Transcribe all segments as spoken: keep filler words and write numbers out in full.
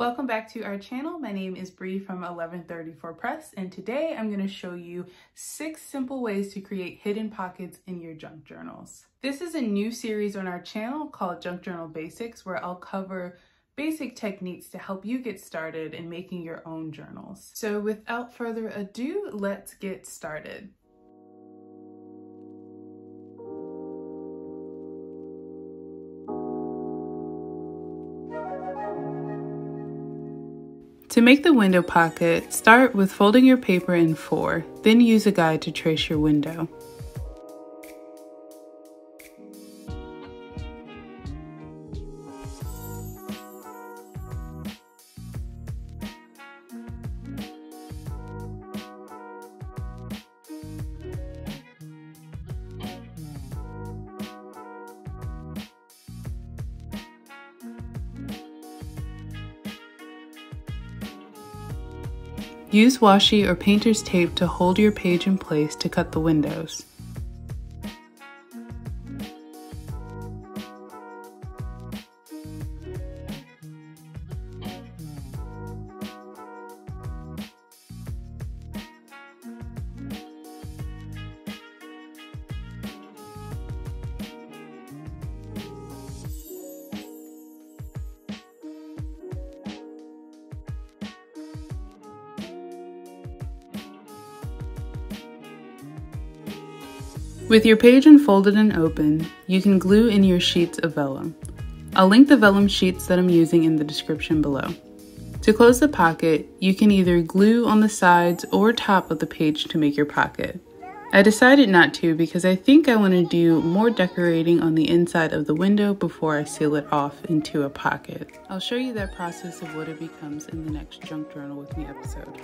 Welcome back to our channel. My name is Bree from eleven thirty-four Press, and today I'm going to show you six simple ways to create hidden pockets in your junk journals. This is a new series on our channel called Junk Journal Basics, where I'll cover basic techniques to help you get started in making your own journals. So without further ado, let's get started. To make the window pocket, start with folding your paper in four, then use a guide to trace your window. Use washi or painter's tape to hold your page in place to cut the windows. With your page unfolded and open, you can glue in your sheets of vellum. I'll link the vellum sheets that I'm using in the description below. To close the pocket, you can either glue on the sides or top of the page to make your pocket. I decided not to because I think I want to do more decorating on the inside of the window before I seal it off into a pocket. I'll show you that process of what it becomes in the next Junk Journal With Me episode.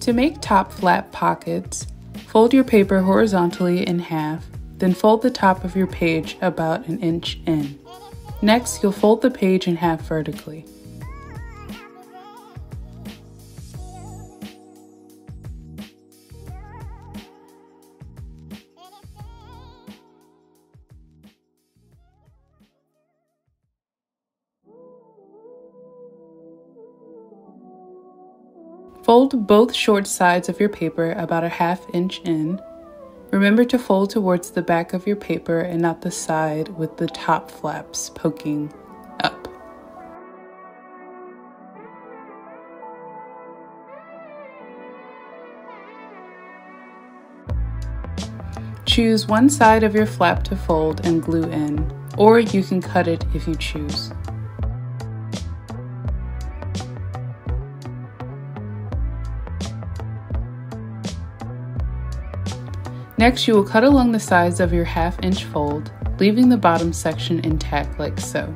To make top flap pockets, fold your paper horizontally in half, then fold the top of your page about an inch in. Next, you'll fold the page in half vertically. Fold both short sides of your paper about a half inch in. Remember to fold towards the back of your paper and not the side with the top flaps poking up. Choose one side of your flap to fold and glue in, or you can cut it if you choose. Next, you will cut along the sides of your half-inch fold, leaving the bottom section intact like so.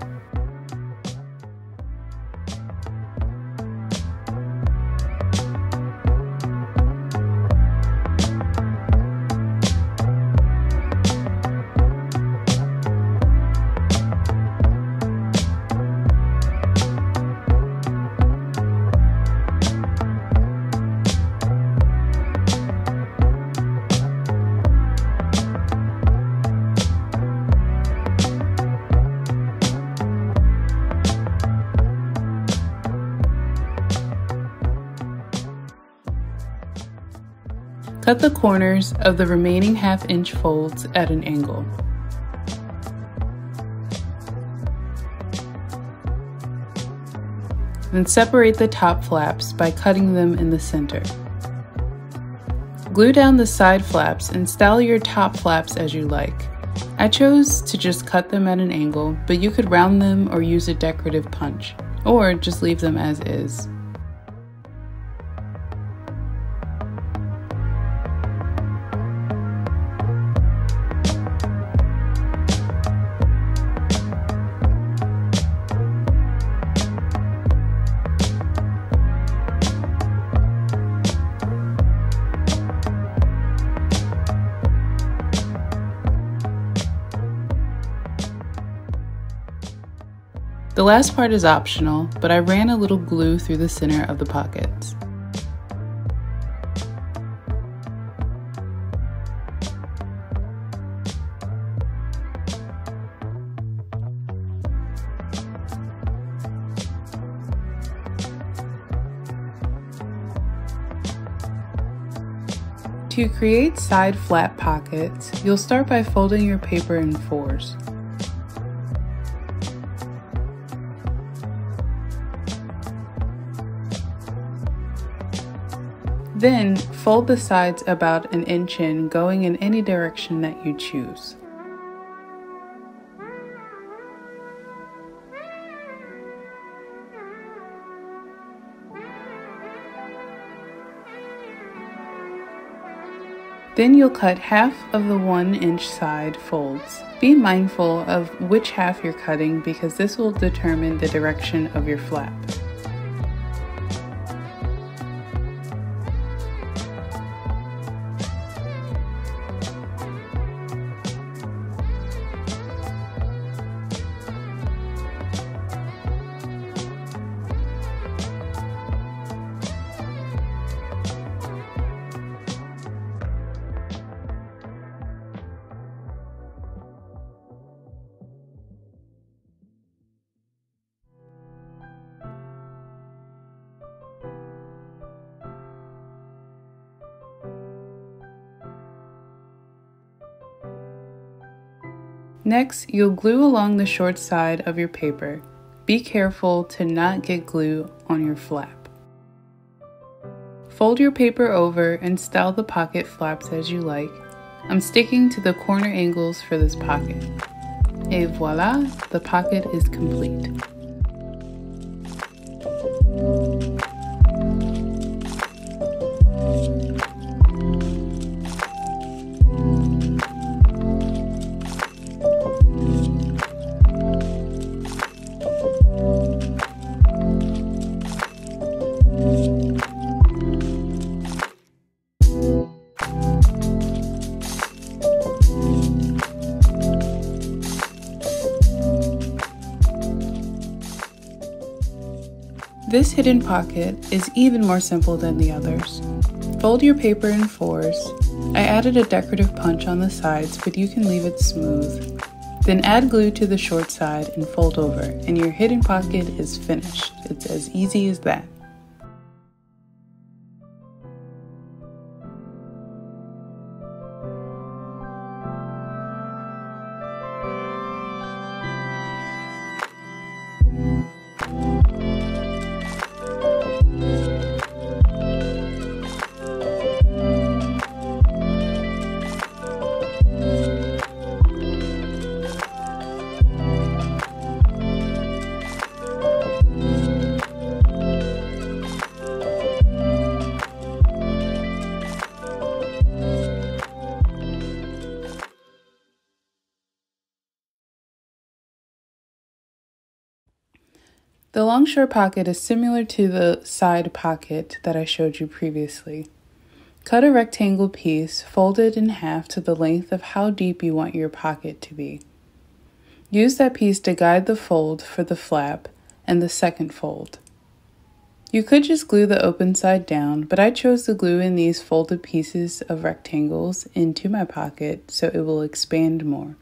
Cut the corners of the remaining half-inch folds at an angle. Then separate the top flaps by cutting them in the center. Glue down the side flaps and style your top flaps as you like. I chose to just cut them at an angle, but you could round them or use a decorative punch, or just leave them as is. The last part is optional, but I ran a little glue through the center of the pockets. To create side flap pockets, you'll start by folding your paper in fours. Then, fold the sides about an inch in, going in any direction that you choose. Then you'll cut half of the one inch side folds. Be mindful of which half you're cutting because this will determine the direction of your flap. Next, you'll glue along the short side of your paper. Be careful to not get glue on your flap. Fold your paper over and style the pocket flaps as you like. I'm sticking to the corner angles for this pocket. Et voila, the pocket is complete. This hidden pocket is even more simple than the others. Fold your paper in fours. I added a decorative punch on the sides, but you can leave it smooth. Then add glue to the short side and fold over, and your hidden pocket is finished. It's as easy as that. The longshore pocket is similar to the side pocket that I showed you previously. Cut a rectangle piece, fold it in half to the length of how deep you want your pocket to be. Use that piece to guide the fold for the flap and the second fold. You could just glue the open side down, but I chose to glue in these folded pieces of rectangles into my pocket so it will expand more.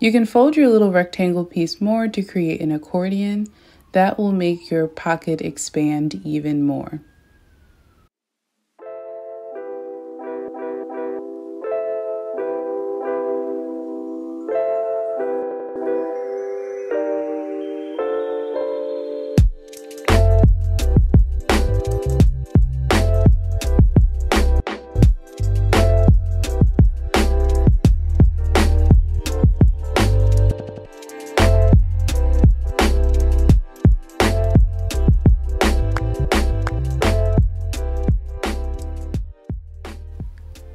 You can fold your little rectangle piece more to create an accordion. That will make your pocket expand even more.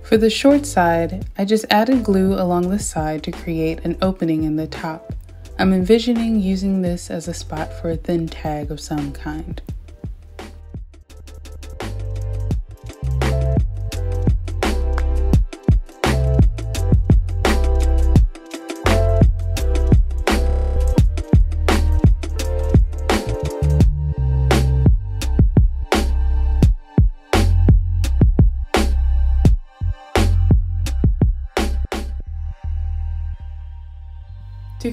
For the short side, I just added glue along the side to create an opening in the top. I'm envisioning using this as a spot for a thin tag of some kind.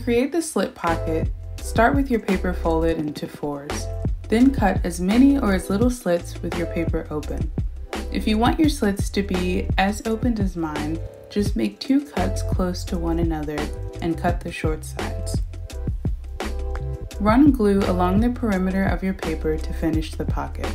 create the slip pocket, start with your paper folded into fours. Then cut as many or as little slits with your paper open. If you want your slits to be as opened as mine, just make two cuts close to one another and cut the short sides. Run glue along the perimeter of your paper to finish the pocket.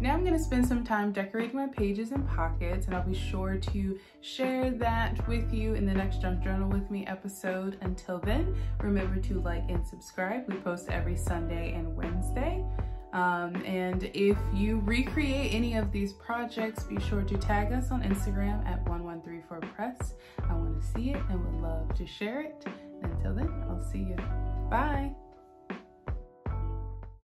Now I'm going to spend some time decorating my pages and pockets, and I'll be sure to share that with you in the next Junk Journal With Me episode. Until then, remember to like and subscribe. We post every Sunday and Wednesday. Um, and if you recreate any of these projects, be sure to tag us on Instagram at eleven thirty-four press. I want to see it and would love to share it. Until then, I'll see you. Bye!